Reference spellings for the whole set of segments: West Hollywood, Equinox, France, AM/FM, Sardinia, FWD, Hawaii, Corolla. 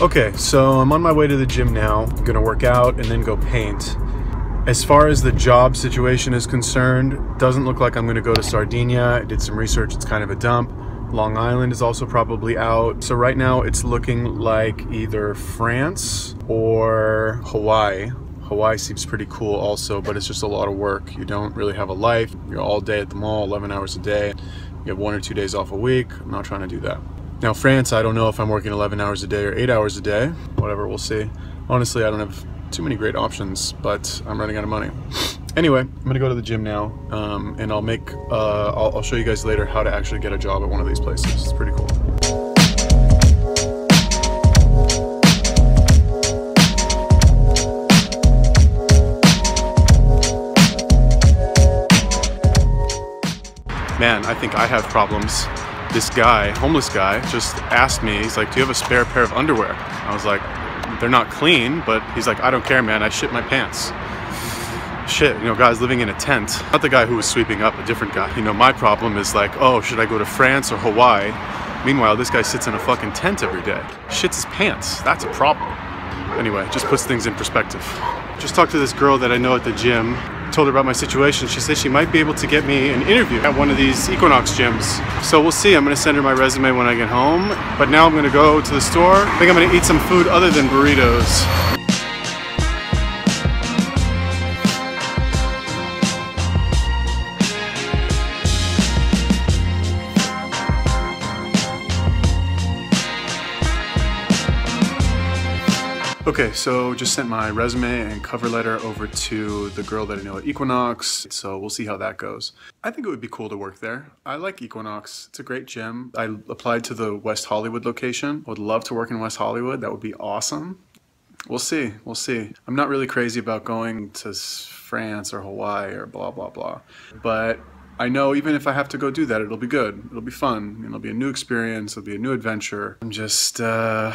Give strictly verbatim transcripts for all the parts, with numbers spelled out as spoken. Okay, so I'm on my way to the gym now. I'm gonna work out and then go paint. As far as the job situation is concerned, doesn't look like I'm gonna go to Sardinia. I did some research, it's kind of a dump. Long Island is also probably out. So right now it's looking like either France or Hawaii. Hawaii seems pretty cool also, but it's just a lot of work. You don't really have a life. You're all day at the mall, eleven hours a day. You have one or two days off a week. I'm not trying to do that. Now France, I don't know if I'm working eleven hours a day or eight hours a day, whatever, we'll see. Honestly, I don't have too many great options, but I'm running out of money. Anyway, I'm gonna go to the gym now, um, and I'll make, uh, I'll, I'll show you guys later how to actually get a job at one of these places. It's pretty cool. Man, I think I have problems. This guy, homeless guy, just asked me, he's like, do you have a spare pair of underwear? I was like, they're not clean, but he's like, I don't care, man, I shit my pants. Shit, you know, guys living in a tent. Not the guy who was sweeping up, a different guy. You know, my problem is like, oh, should I go to France or Hawaii? Meanwhile, this guy sits in a fucking tent every day. Shits his pants, that's a problem. Anyway, just puts things in perspective. Just talked to this girl that I know at the gym. Told her about my situation. She said she might be able to get me an interview at one of these Equinox gyms. So we'll see. I'm gonna send her my resume when I get home. But now I'm gonna go to the store. I think I'm gonna eat some food other than burritos. Okay, so just sent my resume and cover letter over to the girl that I know at Equinox, so we'll see how that goes. I think it would be cool to work there. I like Equinox, it's a great gym. I applied to the West Hollywood location. I would love to work in West Hollywood, that would be awesome. We'll see, we'll see. I'm not really crazy about going to France or Hawaii or blah, blah, blah. But I know even if I have to go do that, it'll be good, it'll be fun, it'll be a new experience, it'll be a new adventure. I'm just, uh,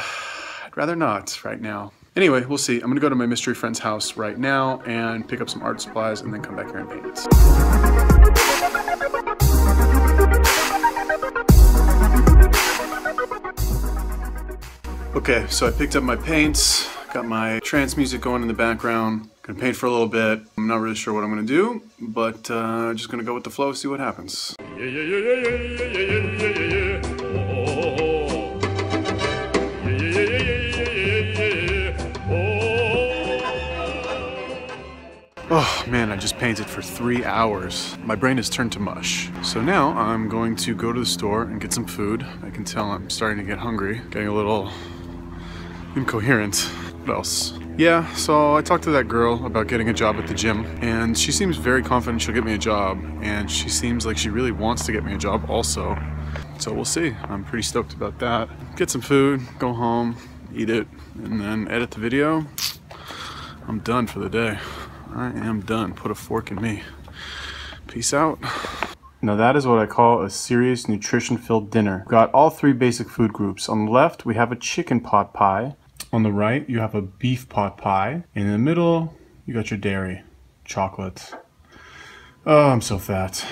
I'd rather not right now. Anyway, we'll see. I'm gonna go to my mystery friend's house right now and pick up some art supplies and then come back here and paint. Okay, so I picked up my paints, got my trance music going in the background. Gonna paint for a little bit. I'm not really sure what I'm gonna do, but uh, just gonna go with the flow, see what happens. Yeah, yeah, yeah, yeah, yeah, yeah, yeah, yeah, yeah. Oh man, I just painted for three hours. My brain has turned to mush. So now I'm going to go to the store and get some food. I can tell I'm starting to get hungry, getting a little incoherent. What else? Yeah, so I talked to that girl about getting a job at the gym, and she seems very confident she'll get me a job, and she seems like she really wants to get me a job also. So we'll see. I'm pretty stoked about that. Get some food, go home, eat it, and then edit the video. I'm done for the day. I am done. Put a fork in me. Peace out. Now that is what I call a serious nutrition-filled dinner. We've got all three basic food groups. On the left, we have a chicken pot pie. On the right, you have a beef pot pie. And in the middle, you got your dairy, chocolate. Oh, I'm so fat.